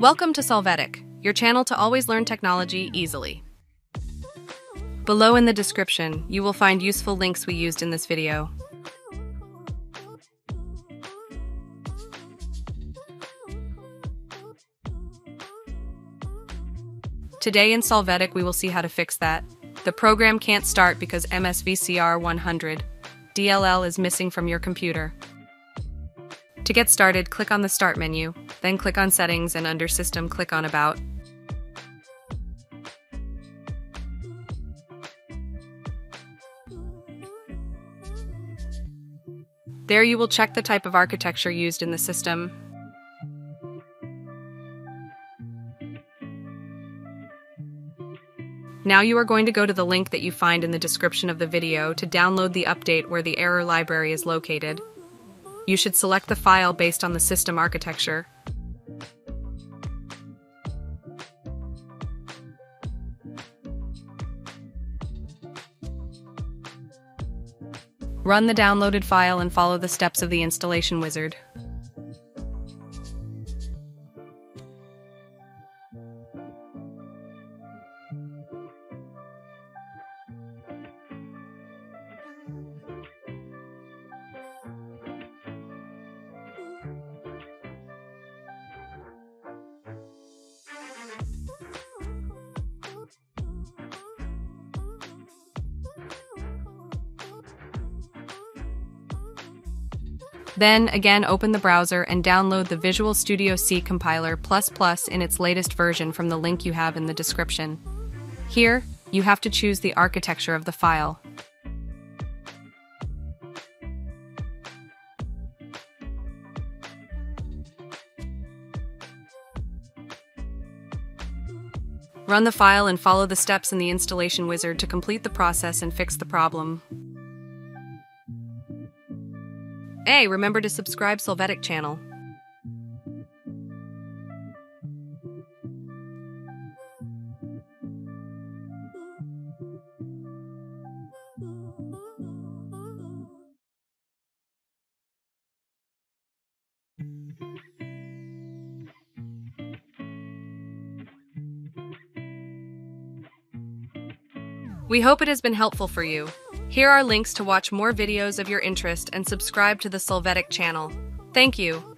Welcome to Solvetic, your channel to always learn technology easily. Below in the description, you will find useful links we used in this video. Today in Solvetic we will see how to fix that. The program can't start because MSVCR100.dll is missing from your computer. To get started, click on the Start menu, then click on Settings and under System click on About. There you will check the type of architecture used in the system. Now you are going to go to the link that you find in the description of the video to download the update where the error library is located. You should select the file based on the system architecture. Run the downloaded file and follow the steps of the installation wizard. Then, again, open the browser and download the Visual Studio C Compiler++ in its latest version from the link you have in the description. Here, you have to choose the architecture of the file. Run the file and follow the steps in the installation wizard to complete the process and fix the problem. Hey, remember to subscribe Solvetic channel. We hope it has been helpful for you. Here are links to watch more videos of your interest and subscribe to the Solvetic channel. Thank you.